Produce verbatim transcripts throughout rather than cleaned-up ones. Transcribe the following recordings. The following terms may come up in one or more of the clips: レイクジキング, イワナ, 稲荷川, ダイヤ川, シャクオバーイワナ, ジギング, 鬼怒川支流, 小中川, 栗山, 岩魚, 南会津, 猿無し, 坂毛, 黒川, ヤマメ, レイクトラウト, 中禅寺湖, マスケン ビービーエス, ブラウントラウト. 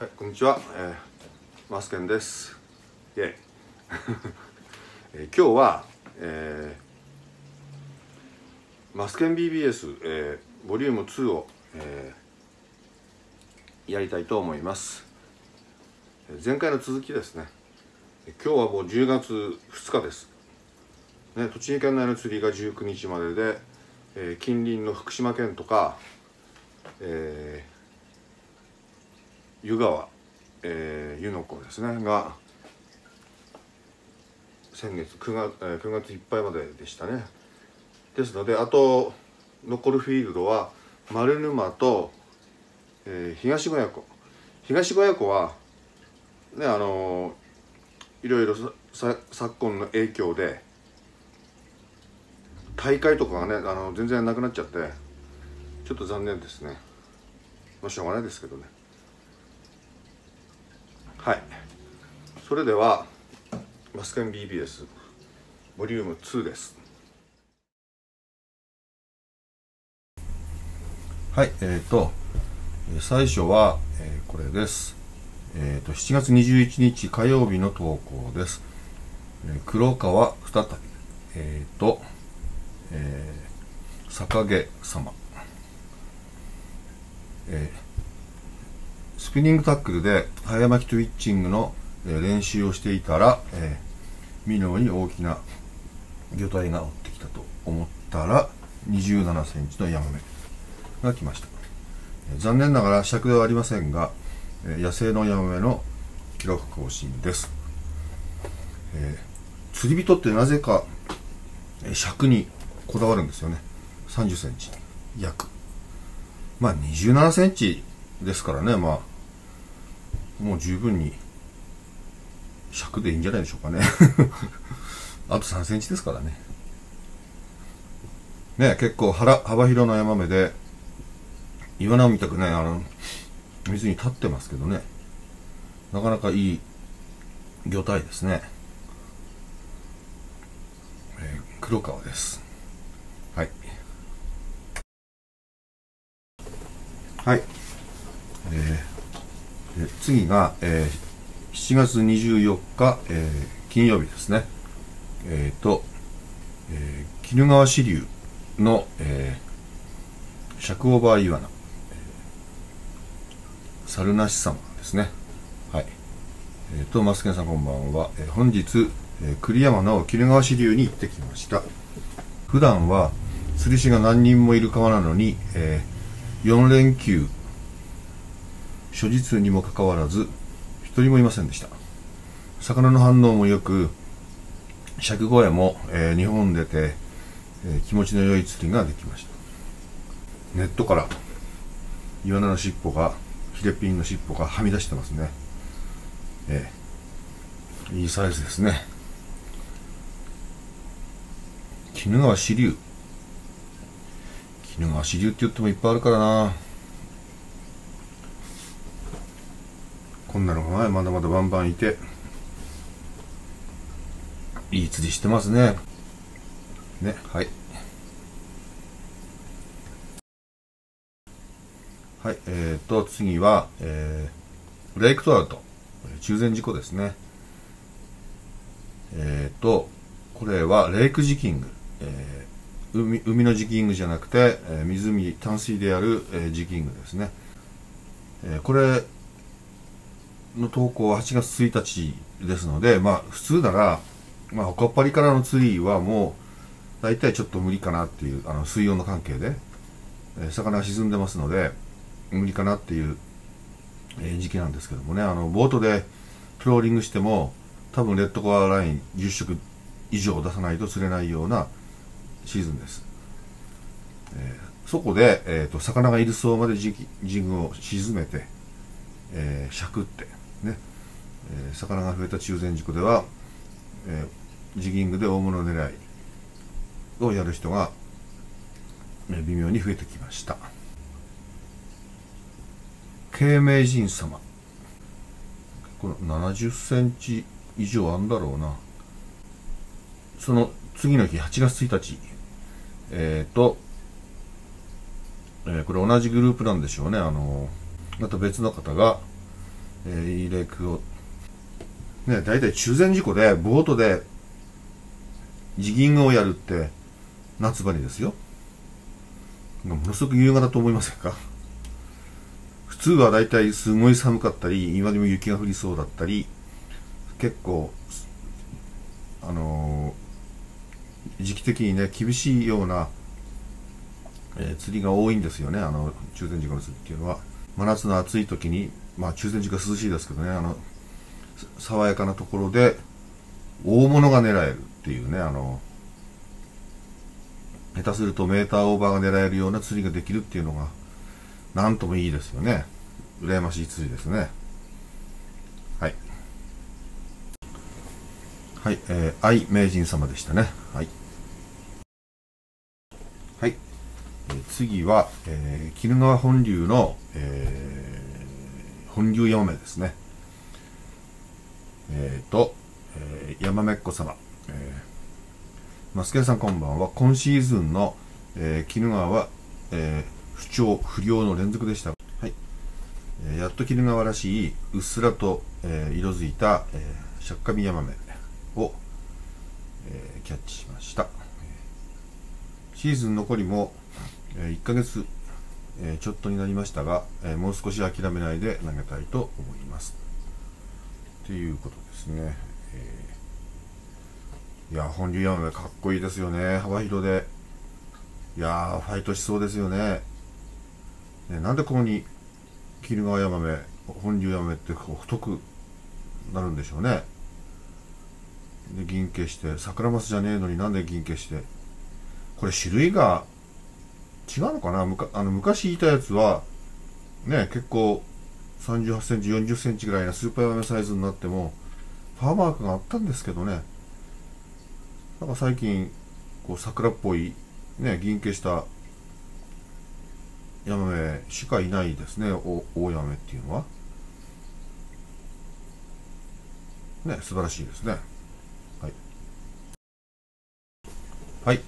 はい、こんにちは、えー、マスケンです。イエイ今日は、えー、マスケン ビービーエス、えー、ボリュームツーを、えー、やりたいと思います。前回の続きですね。今日はもうじゅうがつふつかです。ね、栃木県内の釣りがじゅうくにちまでで、えー、近隣の福島県とか、えー湯川、えー、湯の湖ですねが先月くがつ、えー、くがついっぱいまででしたね。ですのであと残るフィールドは丸沼と、えー、東小屋湖。東小屋湖はねあのー、いろいろさ昨今の影響で大会とかがねあの全然なくなっちゃってちょっと残念ですね。まあしょうがないですけどね。はい、それではマスケン ビービーエス ボリュームツーです。はい、えっ、ー、と最初は、えー、これです。えっ、ー、としちがつにじゅういちにち火曜日の投稿です。えー、黒川再びえっ、ー、と、えー、坂毛様、えースピニングタックルで早巻きトゥイッチングの練習をしていたら、えー、ミノーに大きな魚体が追ってきたと思ったらにじゅうななセンチのヤマメが来ました。残念ながら尺ではありませんが野生のヤマメの記録更新です。えー、釣り人ってなぜか尺にこだわるんですよね。さんじゅっセンチ約。まあにじゅうななセンチですからね、まあもう十分に尺でいいんじゃないでしょうかねあとさんセンチですからねね結構腹幅広のヤマメでイワナみたくねあの水に立ってますけどねなかなかいい魚体ですね、えー、黒川です。はいはいえー、次が、えー、しちがつにじゅうよっか、えー、金曜日ですね。えっ、ー、と、えー、鬼怒川支流の、えー、シャクオバーイワナ、えー、猿無し様ですね。はい。えっ、ー、と、マスケンさんこんばんは。えー、本日、えー、栗山の鬼怒川支流に行ってきました。普段は釣り師が何人もいる川なのに、えー、よんれんきゅう、諸日にもかかわらず一人もいませんでした。魚の反応もよく尺小屋も、えー、にほん出て、えー、気持ちの良い釣りができました。ネットからイワナの尻尾がヒレピンの尻尾がはみ出してますね、えー、いいサイズですね。鬼怒川支流鬼怒川支流って言ってもいっぱいあるからな。こんなのがまだまだバンバンいていい釣りしてますね。ね、はいはいえーと次は、えー、レイクトラウト中禅寺湖ですね。えーとこれはレイクジキング、えー、海, 海のジキングじゃなくて、えー、湖淡水でやる、えー、ジキングですね、えー、これの投稿ははちがつついたちですので、まあ普通なら、まあほかっぱりからの釣りはもう大体ちょっと無理かなっていう、あの水温の関係で、えー、魚が沈んでますので、無理かなっていう、えー、時期なんですけどもね、あのボートでトローリングしても、多分レッドコアラインじゅっしょく以上出さないと釣れないようなシーズンです。えー、そこで、えーと、魚がいるそうまでジグを沈めて、えー、しゃくって、ねえー、魚が増えた中禅寺湖では、えー、ジギングで大物狙いをやる人が、えー、微妙に増えてきました。慶明神様このななじゅっセンチ以上あんだろうな。その次の日はちがつついたちえっ、ー、と、えー、これ同じグループなんでしょうね。あのーまた別の方が、えー、イレクをね、大体中禅寺湖でボートでジギングをやるって夏場にですよ、ものすごく優雅だと思いませんか。普通は大体すごい寒かったり今でも雪が降りそうだったり、結構あのー、時期的にね厳しいような、えー、釣りが多いんですよね、あの中禅寺湖の釣りっていうのは。真夏の暑い時に、まあ中禅寺湖涼しいですけどね、あの爽やかなところで大物が狙えるっていうね、あの下手するとメーターオーバーが狙えるような釣りができるっていうのがなんともいいですよね。羨ましい釣りですね。はいはい、えー、愛名人様でしたね。はいはい、えー、次は、えー、鬼怒川本流の、えー、本流ヤマメですね。えーと、えー、ヤマメっ子様、えー、マスケさんこんばんは。今シーズンの、えー、鬼怒川は、えー、不調不良の連続でした。はい、えー、やっと鬼怒川らしいうっすらと、えー、色づいた、えー、シャッカミヤマメを、えー、キャッチしました。シーズン残りも、えー、いっかげつ、えー、ちょっとになりましたが、えー、もう少し諦めないで投げたいと思います。ということですね。えー、いや本流ヤマメかっこいいですよね。幅広で、いやーファイトしそうですよね。ね、なんでここに鬼怒川ヤマメ、本流ヤマメってこう太くなるんでしょうね。で銀化して桜マスじゃねえのになんで銀化して、これ種類が違うのかな。むかあの昔いたやつはね結構さんじゅうはちセンチ、よんじゅっセンチぐらいのスーパーヤマメサイズになっても、パーマークがあったんですけどね。なんか最近、こう桜っぽい、ね、銀化したヤマメしかいないですね、お大ヤマメっていうのは。ね、素晴らしいですね。はい。はい。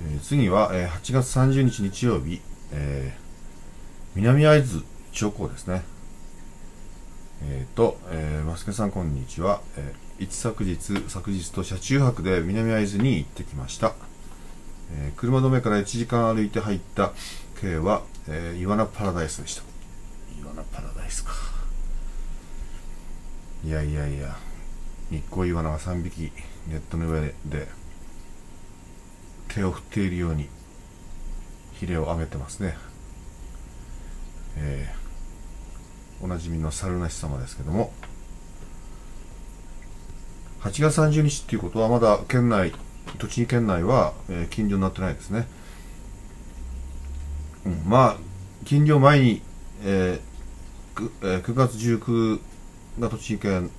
えー、次は、えー、はちがつさんじゅうにち日曜日、えー、南会津長江ですね。えっ、ー、と、えー、マスケさんこんにちは、えー、一昨日、昨日と車中泊で南会津に行ってきました。えー、車止めからいちじかん歩いて入った径は、えー、イワナパラダイスでした。イワナパラダイスか。いやいやいや、日光イワナがさんびきネットの上で手を振っているようにヒレを上げてますね。えーおなじみの猿なし様ですけども、はちがつさんじゅうにちっていうことはまだ県内、栃木県内は、えー、禁漁になってないですね。うん、まあ禁漁前に、えーくえー、くがつじゅうくが栃木県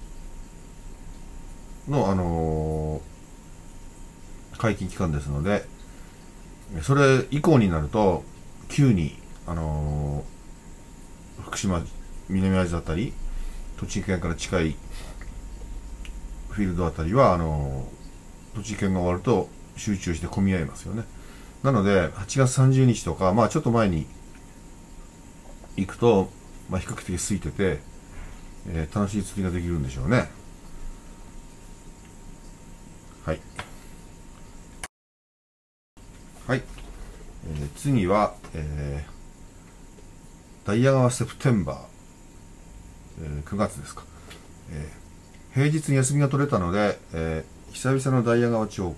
の、あのー、解禁期間ですので、それ以降になると急に、あのー、福島南会津あたり、栃木県から近いフィールドあたりは、あの栃木県が終わると集中して混み合いますよね。なのではちがつさんじゅうにちとか、まあ、ちょっと前に行くと、まあ、比較的空いてて、えー、楽しい釣りができるんでしょうね。はい、はいえー、次は、えー、ダイヤ川セプテンバー、くがつですか、えー、平日に休みが取れたので、えー、久々のダイヤ川長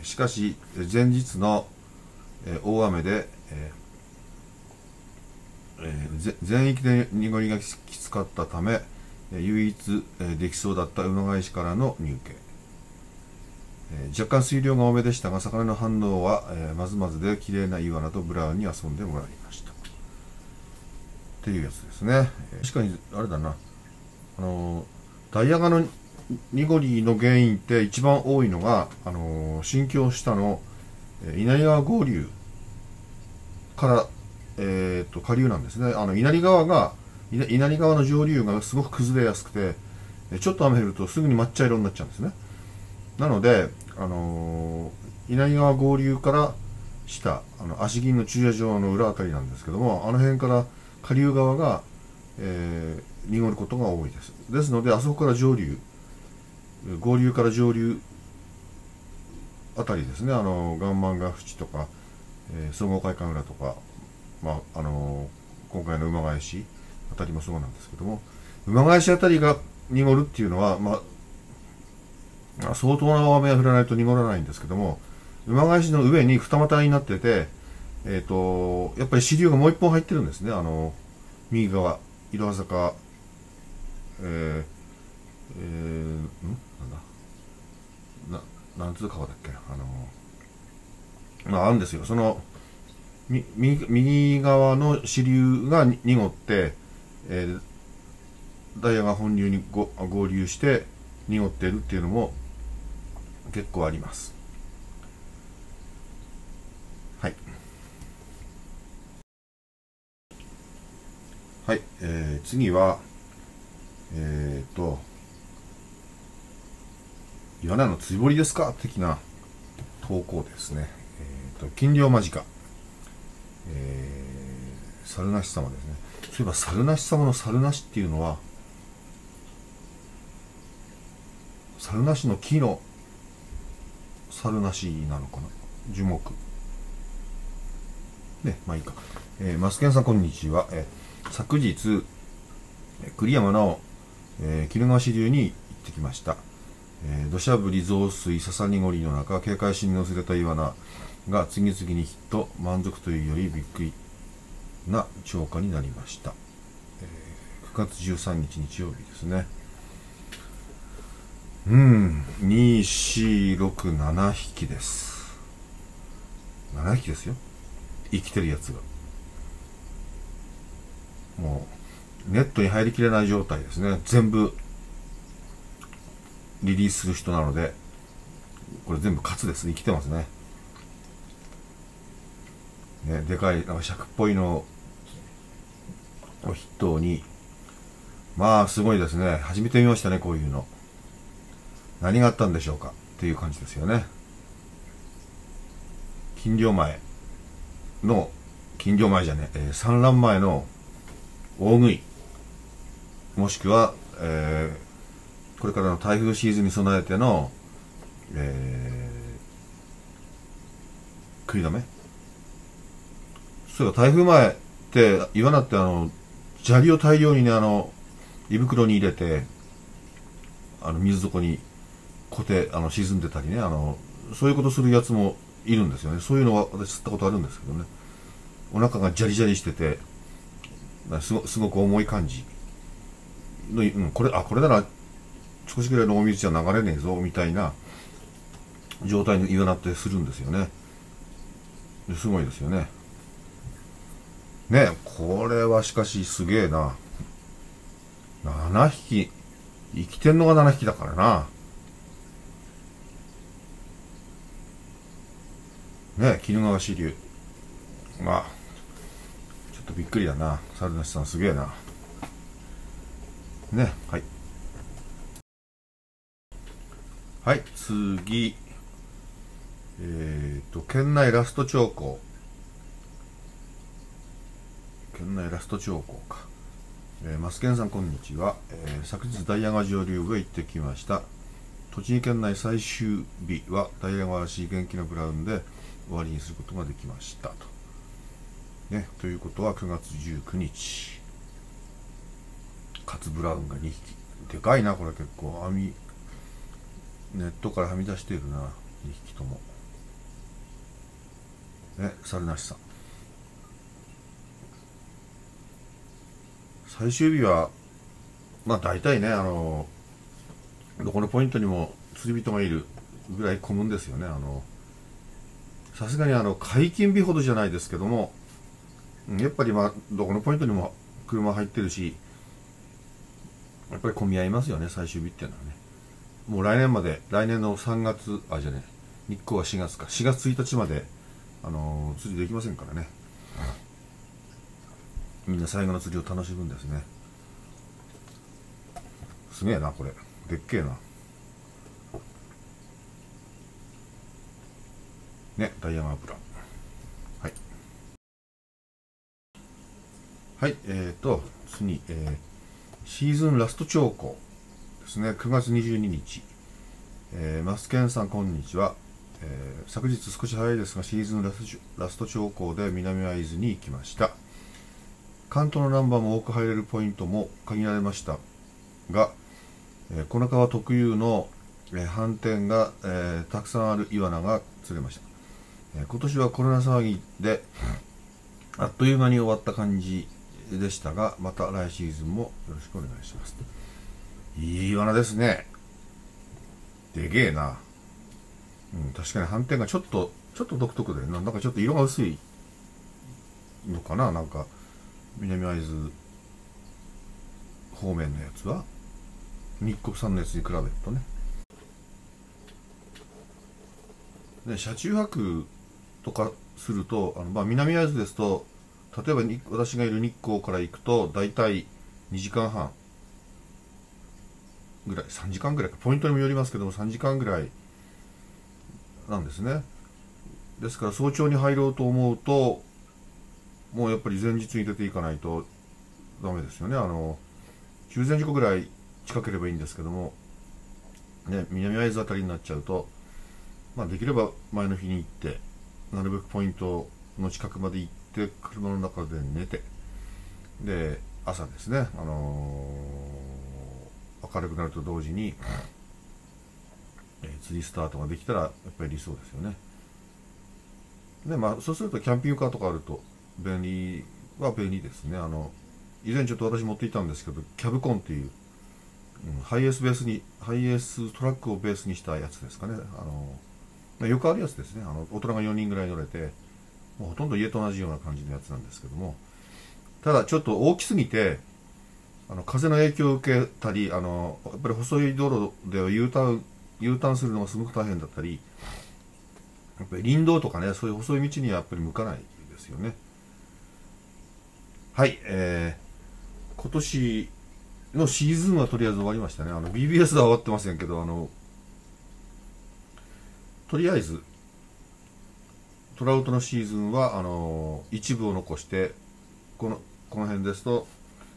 江。しかし前日の、えー、大雨で、えーえー、全域で濁りがきつかったため、えー、唯一、えー、できそうだった馬返しからの入形、えー、若干水量が多めでしたが魚の反応は、えー、まずまずで綺麗なイワナとブラウンに遊んでもらいましたっていうやつですね。確かにあれだな、あのダイヤ川の濁りの原因って一番多いのが、あの新京下の稲荷川合流から、えー、と下流なんですね。あの稲荷川が稲荷川の上流がすごく崩れやすくて、ちょっと雨降るとすぐに抹茶色になっちゃうんですね。なので、あの稲荷川合流から下、あの足銀の駐車場の裏あたりなんですけども、あの辺から下流側がえー、濁ることが多いです。ですので、あそこから上流、合流から上流あたりですね、あの岩盤が淵とか、えー、総合会館裏とか、まああのー、今回の馬返しあたりもそうなんですけども、馬返しあたりが濁るっていうのは、まあ、相当な大雨が降らないと濁らないんですけども、馬返しの上に二股になってて、えー、とやっぱり支流がもう一本入ってるんですね、あの右側、いろは坂、えーえー、んなんだな、なんつう川だっけ、あのー、まあ、あるんですよ、そのみ右、右側の支流が濁って、えー、ダイヤが本流にご合流して濁っているっていうのも結構あります。はい。はい、えー、次は、えーと、岩名の釣り堀ですか的な投稿ですね。えーと、禁漁間近。えー、猿無し様ですね。そういえば、猿無し様の猿無しっていうのは、猿無しの木の猿無しなのかな、樹木。ね、まあいいか。えー、マスケンさん、こんにちは。えー、昨日、栗山直、えー、鬼怒川支流に行ってきました。えー、土砂降り増水、笹濁りの中、警戒心に乗せれた岩名が次々にヒット、満足というよりびっくりな釣果になりました。えー、くがつじゅうさんにち日曜日ですね。うん、に、よん、ろく、ななひきです。ななひきですよ。生きてるやつが。もう、ネットに入りきれない状態ですね。全部。リリースする人なので、これ全部カツですね。生きてますね。ね、でかい、なんか尺っぽいのを筆頭に、まあすごいですね。初めて見ましたね、こういうの。何があったんでしょうかっていう感じですよね。禁漁前の、禁漁前じゃねえ、えー、産卵前の大食い、もしくは、えーこれからの台風シーズンに備えての、えー、食いだめ。そういえば台風前って岩名ってあの砂利を大量にね、あの胃袋に入れて、あの水底にこてあの沈んでたりね、あのそういうことするやつもいるんですよね。そういうのは私釣ったことあるんですけどね、お腹がジャリジャリしててす ご, すごく重い感じの、うん、これあこれなら少しぐらいのお水じゃ流れねえぞみたいな状態に岩名ってするんですよね。すごいですよね。ね、これはしかしすげえな。ななひき、生きてんのがななひきだからな。ね、鬼怒川支流。まあ、ちょっとびっくりだな。猿無しさんすげえな。ね、はい。はい、次。えっと、県内ラスト釣果。県内ラスト釣果か。えー、マスケンさん、こんにちは。えー、昨日、ダイヤ川上流部へ行ってきました。栃木県内最終日は、ダイヤ川らしい元気なブラウンで終わりにすることができました。と。ね、ということは、くがつじゅうくにち。カツブラウンがにひき。でかいな、これ結構。網。ネットからはみ出しているな、にひきとも。ね、猿無しさん。最終日は、まあ大体ね、あの、どこのポイントにも釣り人がいるぐらい混むんですよね。あの、さすがにあの、解禁日ほどじゃないですけども、やっぱりまあ、どこのポイントにも車入ってるし、やっぱり混み合いますよね、最終日っていうのはね。もう来年まで、来年のさんがつ、あ、じゃねえ、日光はしがつか、しがつついたちまで、あのー、釣りできませんからね。みんな最後の釣りを楽しむんですね。すげえな、これ。でっけえな。ね、ダイヤマープラン。はい。はい、えーと、月に、えー、シーズンラスト兆候ですね、くがつにじゅうににち、えー、マスケンさんこんにちは、えー、昨日少し早いですがシーズンラスト、ラスト兆候で南会津に行きました。関東のナンバーも多く入れるポイントも限られましたが、えー、小中川特有の、えー、斑点が、えー、たくさんあるイワナが釣れました。えー、今年はコロナ騒ぎであっという間に終わった感じでしたが、また来シーズンもよろしくお願いします。いいイワナですね。でげえな。うん、確かに斑点がちょっと、ちょっと独特で、なんかちょっと色が薄いのかな、なんか、南会津方面のやつは、日光さんのやつに比べるとね。で、車中泊とかすると、あのまあ、南会津ですと、例えば私がいる日光から行くと大体にじかんはんぐらい、さんじかんぐらいか、ポイントにもよりますけどもさんじかんぐらいなんですね。ですから早朝に入ろうと思うともうやっぱり前日に出ていかないとダメですよね。あの中禅寺湖ぐらい近ければいいんですけども、ね、南会津あたりになっちゃうと、まあ、できれば前の日に行ってなるべくポイントの近くまで行ってで車の中で寝て、で朝ですね、あのー、明るくなると同時に、えー、釣りスタートができたらやっぱり理想ですよね。でまあそうするとキャンピングカーとかあると便利は便利ですね。あの以前ちょっと私持っていたんですけど、キャブコンっていう、うん、ハイエースベースにハイエーストラックをベースにしたやつですかね。あのー、よくあるやつですね。あの大人がよにんぐらい乗れて。もうほとんど家と同じような感じのやつなんですけども、ただちょっと大きすぎてあの風の影響を受けたり、あのやっぱり細い道路で U ターン U ターンするのがすごく大変だったり、やっぱり林道とかね、そういう細い道にはやっぱり向かないですよね。はい、えー、今年のシーズンはとりあえず終わりましたね。あの ビービーエス は終わってませんけど、あのとりあえずトラウトのシーズンはあのー、一部を残してこの、この辺ですと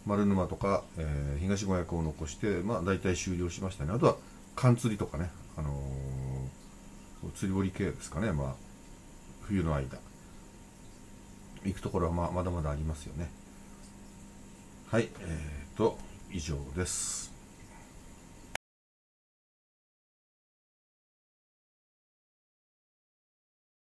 丸沼とか、えー、東五百を残して、まあ、大体終了しましたね。あとは寒釣りとかね、あのー、釣り堀系ですかね、まあ、冬の間行くところは、まあ、まだまだありますよね。はい、えーと以上です。